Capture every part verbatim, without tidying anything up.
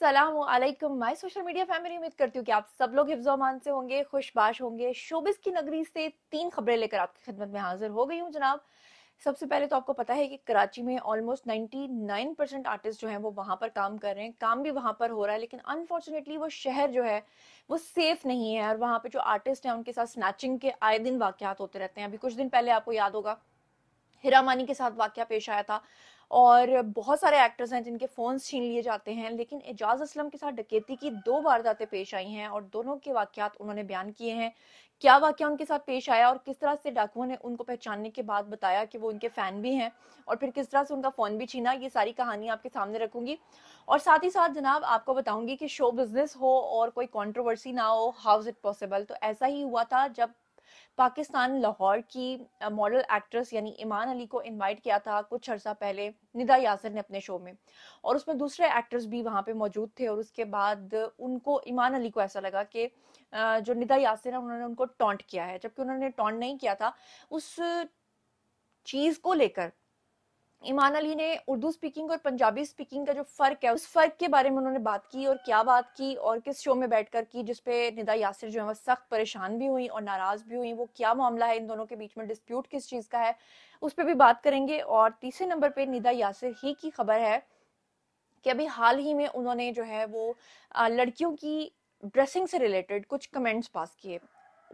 अस्सलामु अलैकुम my social media family. उम्मीद करती हूँ कि आप सब लोग हिफ्ज़ो अमान से होंगे, खुशबाश होंगे। शोबिज़ की नगरी से तीन खबरें लेकर आपकी खिदमत में हाजिर हो गई हूँ जनाब। सबसे पहले तो आपको पता है कि कराची में ऑलमोस्ट निन्यानवे परसेंट आर्टिस्ट जो हैं वो वहाँ पर काम कर रहे हैं, काम भी वहाँ पर हो रहा है, लेकिन अनफॉर्चुनेटली वो शहर जो है वो सेफ़ नहीं है और वहाँ पर जो आर्टिस्ट हैं उनके साथ स्नैचिंग के आए दिन वाक़यात होते रहते हैं। अभी कुछ दिन पहले आपको याद होगा हिरा मानी के साथ वाक़या पेश आया था और बहुत सारे एक्टर्स हैं जिनके फ़ोन्स छीन लिए जाते हैं, लेकिन एजाज असलम के साथ डकैती की दो वारदातें पेश आई हैं और दोनों के वाक़यात उन्होंने बयान किए हैं। क्या वाक़या उनके साथ पेश आया और किस तरह से डाकुओं ने उनको पहचानने के बाद बताया कि वो उनके फ़ैन भी हैं और फिर किस तरह से उनका फ़ोन भी छीना, ये सारी कहानी आपके सामने रखूँगी। और साथ ही साथ जनाब आपको बताऊँगी कि शो बिज़नेस हो और कोई कॉन्ट्रोवर्सी ना हो, हाउ इज़ इट पॉसिबल। तो ऐसा ही हुआ था जब पाकिस्तान लाहौर की मॉडल एक्ट्रेस यानी ईमान अली को इनवाइट किया था कुछ अर्सा पहले निदा यासिर ने अपने शो में, और उसमें दूसरे एक्टर्स भी वहाँ पे मौजूद थे। और उसके बाद उनको ईमान अली को ऐसा लगा कि जो निदा यासिर है उन्होंने उनको टॉन्ट किया है, जबकि उन्होंने टॉन्ट नहीं किया था। उस चीज़ को लेकर ईमान अली ने उर्दू स्पीकिंग और पंजाबी स्पीकिंग का जो फ़र्क है उस फ़र्क के बारे में उन्होंने बात की और क्या बात की और किस शो में बैठकर की, जिसपे निदा यासिर जो है वह सख्त परेशान भी हुई और नाराज़ भी हुई। वो क्या मामला है, इन दोनों के बीच में डिस्प्यूट किस चीज़ का है, उस पर भी बात करेंगे। और तीसरे नंबर पर निदा यासिर ही की खबर है कि अभी हाल ही में उन्होंने जो है वो लड़कियों की ड्रेसिंग से रिलेटेड कुछ कमेंट्स पास किए।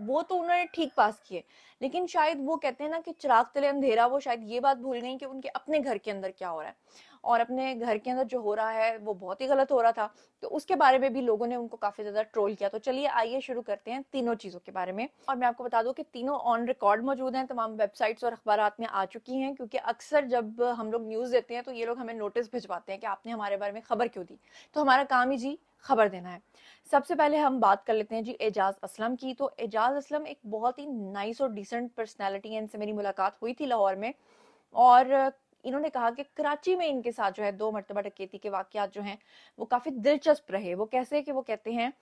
वो तो उन्होंने ठीक पास किए, लेकिन शायद वो कहते हैं ना कि चिराग तले अंधेरा, वो शायद ये बात भूल गई कि उनके अपने घर के अंदर क्या हो रहा है और अपने घर के अंदर जो हो रहा है वो बहुत ही गलत हो रहा था। तो उसके बारे में भी लोगों ने उनको काफ़ी ज़्यादा ट्रोल किया। तो चलिए आइए शुरू करते हैं तीनों चीज़ों के बारे में। और मैं आपको बता दूं कि तीनों ऑन रिकॉर्ड मौजूद हैं, तमाम वेबसाइट्स और अखबारात में आ चुकी हैं, क्योंकि अक्सर जब हम लोग न्यूज़ देते हैं तो ये लोग हमें नोटिस भिजवाते हैं कि आपने हमारे बारे में खबर क्यों दी। तो हमारा काम ही जी खबर देना है। सबसे पहले हम बात कर लेते हैं जी एजाज असलम की। तो एजाज असलम एक बहुत ही नाइस और डिसेंट पर्सनैलिटी है, इनसे मेरी मुलाकात हुई थी लाहौर में और इन्होंने कहा कि कराची में इनके साथ जो है दो मरतबा डकैती के वाक़यात जो हैं वो काफ़ी दिलचस्प रहे। वो कैसे कि वो कहते हैं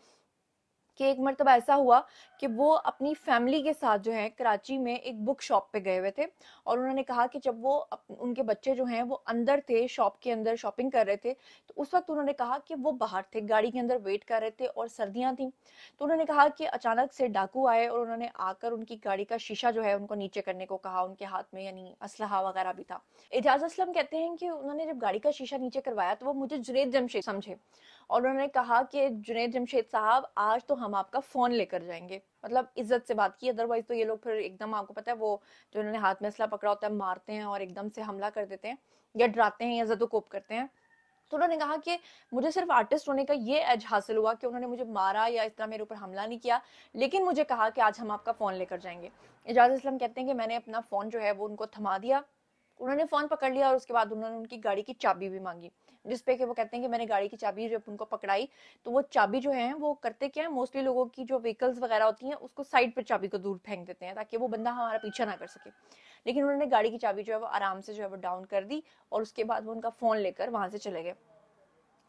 कि एक मरतबा ऐसा हुआ कि वो अपनी फैमिली के साथ जो है कराची में एक बुक शॉप पे गए हुए थे और उन्होंने कहा कि जब वो उनके बच्चे जो हैं वो अंदर थे, शॉप के अंदर शॉपिंग कर रहे थे, तो उस वक्त उन्होंने कहा कि वो बाहर थे, गाड़ी के अंदर वेट कर रहे थे और सर्दियां थीं। तो उन्होंने कहा कि अचानक से डाकू आए और उन्होंने आकर उनकी गाड़ी का शीशा जो है उनको नीचे करने को कहा। उनके हाथ में यानी असलहा वगैरह भी था। एजाज असलम कहते हैं कि उन्होंने जब गाड़ी का शीशा नीचे करवाया तो वो मुझे जुनैद जमशेद समझे और उन्होंने कहा कि जुनैद जमशेद साहब आज तो हम आपका फ़ोन लेकर जाएंगे। मतलब इज्जत से बात की, अदरवाइज तो ये लोग फिर एकदम, आपको पता है वो जो उन्होंने हाथ में असला पकड़ा होता है मारते हैं और एकदम से हमला कर देते हैं या डराते हैं या ज़दोकोप करते हैं। तो उन्होंने कहा कि मुझे सिर्फ आर्टिस्ट होने का ये एज हासिल हुआ कि उन्होंने मुझे मारा या इस तरह मेरे ऊपर हमला नहीं किया, लेकिन मुझे कहा कि आज हम आपका फ़ोन लेकर जाएंगे। एजाज असलम कहते हैं कि मैंने अपना फ़ोन जो है वो उनको थमा दिया, उन्होंने फ़ोन पकड़ लिया और उसके बाद उन्होंने उनकी गाड़ी की चाबी भी मांगी, जिसपे कि वो कहते हैं कि मैंने गाड़ी की चाबी जब उनको पकड़ाई तो वो चाबी जो है वो करते क्या है, मोस्टली लोगों की जो व्हीकल्स वगैरह होती हैं उसको साइड पर चाबी को दूर फेंक देते हैं ताकि वो बंदा हमारा पीछा ना कर सके। लेकिन उन्होंने गाड़ी की चाबी जो है वो आराम से जो है वो डाउन कर दी और उसके बाद वो उनका फ़ोन लेकर वहाँ से चले गए।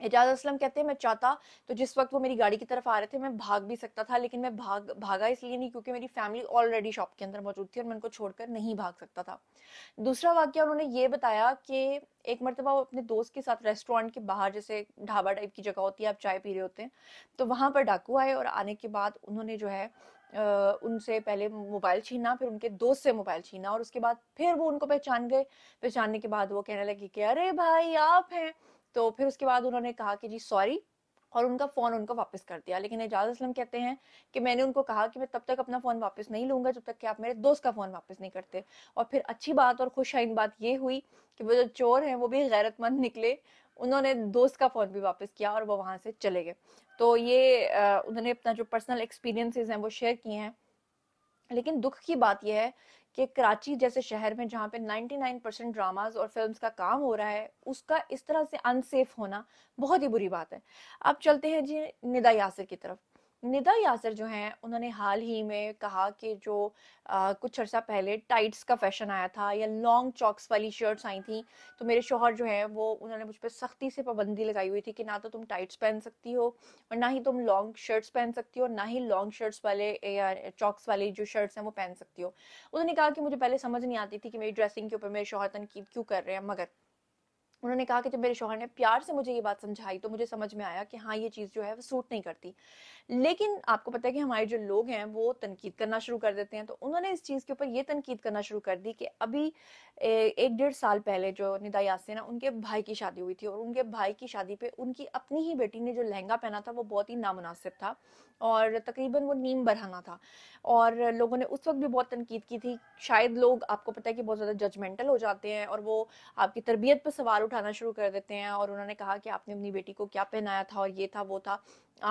एजाज असलम कहते हैं मैं चाहता तो जिस वक्त वो मेरी गाड़ी की तरफ आ रहे थे मैं भाग भी सकता था, लेकिन मैं भाग भागा इसलिए नहीं क्योंकि मेरी फैमिली ऑलरेडी शॉप के अंदर मौजूद थी और मैं उनको छोड़कर नहीं भाग सकता था। दूसरा वाकया उन्होंने ये बताया कि एक मरतबा वो अपने दोस्त के साथ रेस्टोरेंट के बाहर, जैसे ढाबा टाइप की जगह होती है, आप चाय पी रहे होते हैं, तो वहाँ पर डाकू आए और आने के बाद उन्होंने जो है उनसे पहले मोबाइल छीना, फिर उनके दोस्त से मोबाइल छीना और उसके बाद फिर वो उनको पहचान गए। पहचानने के बाद वो कहने लगे कि अरे भाई आप हैं, तो फिर उसके बाद उन्होंने कहा कि जी सॉरी और उनका फ़ोन उनको वापस कर दिया। लेकिन एजाज असलम कहते हैं कि मैंने उनको कहा कि मैं तब तक अपना फ़ोन वापस नहीं लूँगा जब तक कि आप मेरे दोस्त का फ़ोन वापस नहीं करते। और फिर अच्छी बात और खुशाइन बात ये हुई कि वो जो चोर हैं वो भी गैरतमंद निकले, उन्होंने दोस्त का फ़ोन भी वापस किया और वो वहाँ से चले गए। तो ये आ, उन्होंने अपना जो पर्सनल एक्सपीरियंसेस हैं वो शेयर किए हैं। लेकिन दुख की बात यह है कि कराची जैसे शहर में जहाँ पे निन्यानवे परसेंट ड्रामाज और फिल्म्स का काम हो रहा है, उसका इस तरह से अनसेफ होना बहुत ही बुरी बात है। अब चलते हैं जी निदा यासिर की तरफ। निदा यासिर जो हैं उन्होंने हाल ही में कहा कि जो आ, कुछ अर्सा पहले टाइट्स का फैशन आया था या लॉन्ग चॉक्स वाली शर्ट्स आई थी, तो मेरे शोहर जो हैं वो उन्होंने मुझ पर सख्ती से पाबंदी लगाई हुई थी कि ना तो तुम टाइट्स पहन सकती हो और ना ही तुम लॉन्ग शर्ट्स पहन सकती हो, ना ही लॉन्ग शर्ट्स वाले या चॉक्स वाली जो शर्ट्स हैं वो पहन सकती हो। उन्होंने कहा कि मुझे पहले समझ नहीं आती थी कि मेरी ड्रेसिंग के ऊपर मेरे शोहर तनकीद क्यों कर रहे हैं, मगर उन्होंने कहा कि जब मेरे शौहर ने प्यार से मुझे ये बात समझाई तो मुझे समझ में आया कि हाँ ये चीज़ जो है वो सूट नहीं करती। लेकिन आपको पता है कि हमारे जो लोग हैं वो तनकीद करना शुरू कर देते हैं, तो उन्होंने इस चीज़ के ऊपर ये तनकीद करना शुरू कर दी कि अभी एक डेढ़ साल पहले जो निदा यासिर हैं उनके भाई की शादी हुई थी और उनके भाई की शादी पर उनकी अपनी ही बेटी ने जो लहंगा पहना था वो बहुत ही नामुनासिब था और तकरीबन वो नीम बरहना था और लोगों ने उस वक्त भी बहुत तनकीद की थी। शायद लोग आपको पता है कि बहुत ज़्यादा जजमेंटल हो जाते हैं और वो आपकी तरबियत पर सवाल उठाना शुरू कर देते हैं और उन्होंने कहा कि आपने अपनी बेटी को क्या पहनाया था और ये था वो था।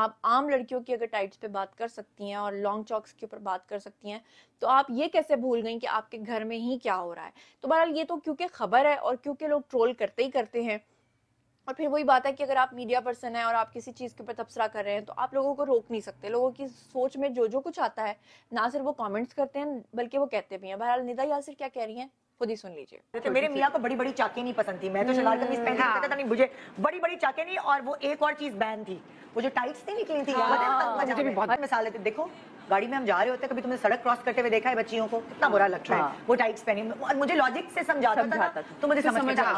आप आम लड़कियों की अगर टाइट्स पे बात कर सकती हैं और लॉन्ग चॉक्स के ऊपर बात कर सकती हैं तो आप ये कैसे भूल गई कि आपके घर में ही क्या हो रहा है। तो बहरहाल ये तो क्योंकि खबर है और क्योंकि लोग ट्रोल करते ही करते हैं और फिर वही बात है कि अगर आप मीडिया पर्सन हैं और आप किसी चीज़ के ऊपर तबसरा कर रहे हैं तो आप लोगों को रोक नहीं सकते। लोगों की सोच में जो जो कुछ आता है ना सिर्फ वो कमेंट्स करते हैं बल्कि वो कहते भी हैं। बहरहाल निदा यासिर क्या कह रही हैं खुद ही सुन लीजिए। तो मेरे मियाँ को बड़ी बड़ी चाकें नहीं पसंद थी, मैं तो सलवार कमीज पहनना चाहता था, नहीं मुझे बड़ी बड़ी चाकें नहीं। और वो एक और चीज़ बैन थी, वो जो टाइट्स नहीं निकली थी मुझे भी बहुत मिसाल देते। देखो गाड़ी में हम जा रहे होते हैं, कभी तुमने सड़क क्रॉस करते हुए देखा है बच्चियों को कितना बुरा लगता है वो टाइट्स पहनी। और मुझे लॉजिक से समझाता था तो मुझे समझ आ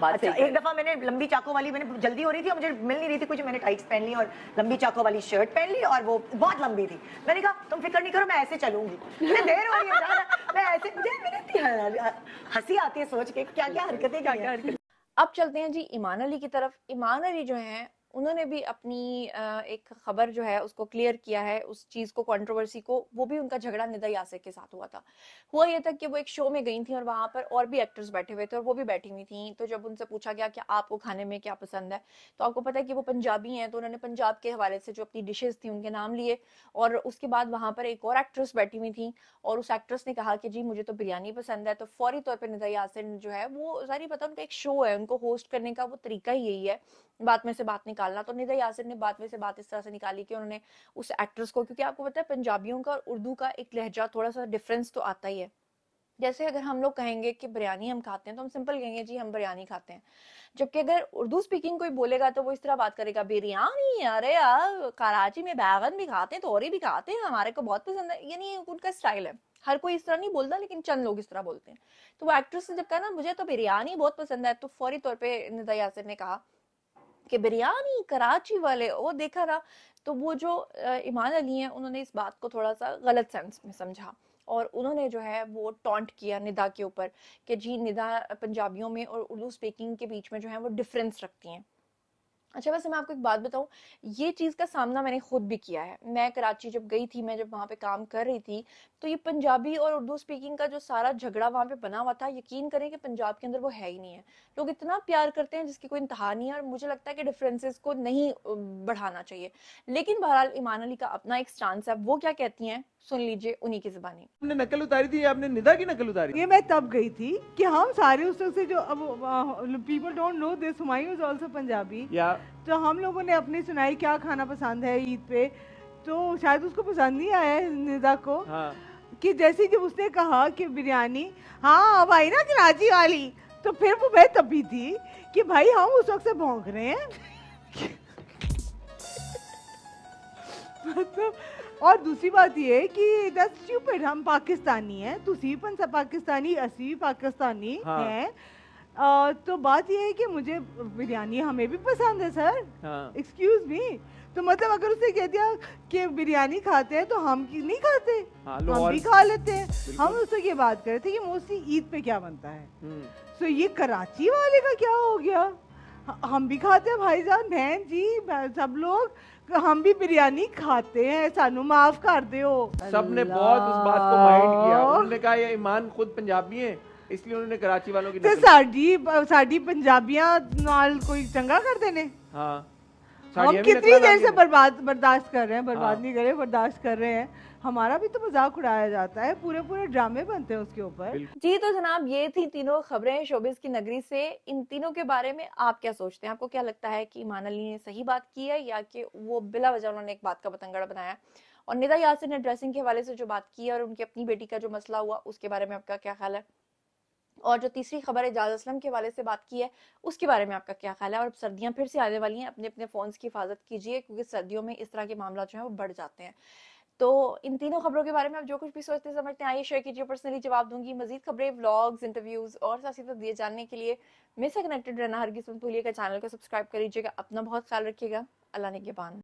बात। एक दफा मैंने लंबी चाकों वाली, मैंने जल्दी हो रही थी और मुझे मिल नहीं रही थी कुछ, मैंने टाइट्स पहन ली और लंबी चाकों वाली शर्ट पहन ली और वो बहुत लंबी थी। मैंने कहा तुम फिक्र नहीं करो मैं ऐसे चलूंगी, मैं देर हो रही है मैं ऐसे, मुझे हंसी आती है सोच के क्या क्या हरकतें क्या क्या हरकतें। अब चलते हैं जी ईमान अली की तरफ। ईमान अली जो है उन्होंने भी अपनी एक खबर जो है उसको क्लियर किया है, उस चीज़ को, कंट्रोवर्सी को। वो भी उनका झगड़ा निदा यासिर के साथ हुआ था। हुआ यह था कि वो एक शो में गई थी और वहाँ पर और भी एक्टर्स बैठे हुए थे और वो भी बैठी हुई थी। तो जब उनसे पूछा गया कि आपको खाने में क्या पसंद है तो आपको पता है कि वो पंजाबी हैं तो उन्होंने पंजाब के हवाले से जो अपनी डिशेज़ थी उनके नाम लिए। और उसके बाद वहाँ पर एक और एक्ट्रेस बैठी हुई थी और उस एक्ट्रेस ने कहा कि जी मुझे तो बिरयानी पसंद है। तो फौरी तौर पर निदा यासिर जो है वो सारी पता उनका एक शो है, उनको होस्ट करने का वो तरीका ही यही है बात में से बात निकालना। तो निदा यासिर ने बात में से बात इस तरह से निकाली कि उन्होंने उस एक्ट्रेस को, क्योंकि आपको पता है पंजाबियों का और उर्दू का एक लहजा थोड़ा सा डिफरेंस तो आता ही है। जैसे अगर हम लोग कहेंगे कि बिरयानी हम खाते हैं तो हम सिंपल कहेंगे जी हम बिरयानी खाते हैं, जबकि अगर उर्दू स्पीकिंग कोई बोलेगा तो वो इस तरह बात करेगा बिरयानी, अरे यार कराची में बैगन भी खाते हैं तोरी भी खाते हैं हमारे को बहुत पसंद है। यानी उनका स्टाइल है, हर कोई इस तरह नहीं बोलता लेकिन चंद लोग इस तरह बोलते हैं। तो वो एक्ट्रेस ने जब कहा ना मुझे तो बिरयानी बहुत पसंद है तो फौरी तौर पर निदा यासिर ने कहा कि बिरयानी कराची वाले वो देखा ना। तो वो जो ईमान अली हैं उन्होंने इस बात को थोड़ा सा गलत सेंस में समझा और उन्होंने जो है वो टॉन्ट किया निदा के ऊपर कि जी निदा पंजाबियों में और उर्दू स्पीकिंग के बीच में जो है वो डिफरेंस रखती हैं। अच्छा वैसे मैं आपको एक बात बताऊं, ये चीज़ का सामना मैंने खुद भी किया है। मैं कराची जब गई थी, मैं जब वहाँ पे काम कर रही थी तो ये पंजाबी और उर्दू स्पीकिंग का जो सारा झगड़ा वहाँ पे बना हुआ था, यकीन करें कि पंजाब के अंदर वो है ही नहीं है। लोग इतना प्यार करते हैं जिसकी कोई इंतहा नहीं है और मुझे लगता है कि डिफरेंसेस को नहीं बढ़ाना चाहिए। लेकिन बहरहाल ईमान अली का अपना एक स्टांस है, वो क्या कहती हैं सुन लीजिए उन्हीं की जुबानी। हमने नकल उतारी थी, आपने निदा की नकल उतारी। ये मैं तब गई थी कि हम सारे उसमें से जो अब people don't know this Humayun is also Punjabi, तो हम लोगों ने अपनी सुनाई क्या खाना पसंद है ईद पे, तो शायद उसको पसंद नहीं आया निदा को। हाँ। कि जैसे जब उसने कहा कि बिरयानी, हाँ अब आई ना कराची वाली, तो फिर वो मैं तभी थी कि भाई हम उस वक्त से भौंक रहे हैं। मतलब और दूसरी बात ये कि दैट्स स्टूपिड, हम पाकिस्तानी हैं, तुसीपन सा पाकिस्तानी, असी पाकिस्तानी हाँ। हैं। Uh, तो बात यह है कि मुझे बिरयानी हमें भी पसंद है सर, एक्सक्यूज मी। तो मतलब अगर उसने कह दिया कि बिरयानी खाते हैं तो हम की नहीं खाते, हम भी खा लेते हैं। हम उससे ये बात कर रहे थे कि मोस्टली ईद पे क्या बनता है, सो so, ये कराची वाले का क्या हो गया, हम भी खाते हैं भाईजान बहन जी सब लोग, हम भी बिरयानी खाते हैं, सानू माफ कर दो। सबने बहुत उस बात को माइंड किया, उन्होंने कहा ये ईमान खुद पंजाबी है इसलिए उन्होंने कराची वालों की तो साड़ी पंजाबियां नाल कोई चंगा कर देने। हाँ। हम कितनी देर से बर्बाद बर्दाश्त कर रहे हैं, बर्बाद हाँ। नहीं कर रहे बर्दाश्त कर रहे हैं, हमारा भी तो मजाक उड़ाया जाता है, पूरे पूरे ड्रामे बनते हैं उसके ऊपर जी। तो जनाब ये थी तीनों खबरें शोबिस की नगरी से। इन तीनों के बारे में आप क्या सोचते हैं, आपको क्या लगता है कि ईमान अली ने सही बात की है या कि वो बिला वजह उन्होंने एक बात का बतंगड़ बनाया, और निदा यासिर ने ड्रेसिंग के हवाले से जो बात की है और उनकी अपनी बेटी का जो मसला हुआ उसके बारे में आपका क्या ख्याल है, और जो तीसरी खबर एजाज असलम के हवाले से बात की है उसके बारे में आपका क्या ख्याल है। और अब सर्दियां फिर से आने वाली हैं, अपने अपने फ़ोन्स की हिफाजत कीजिए क्योंकि सर्दियों में इस तरह के मामला जो है वो बढ़ जाते हैं। तो इन तीनों खबरों के बारे में आप जो कुछ भी सोचते समझते हैं आइए शेयर कीजिए, पर्सनली जवाब दूंगी। मजीद खबरें, व्लॉग्स, इंटरव्यूज और साथ ही साथ दिए जानने के लिए मेरे से कनेक्टेड रहना हर किस्म भूलिएगा। चैनल को सब्सक्राइब कर लीजिएगा। अपना बहुत ख्याल रखिएगा। अल्लाह ने के पान।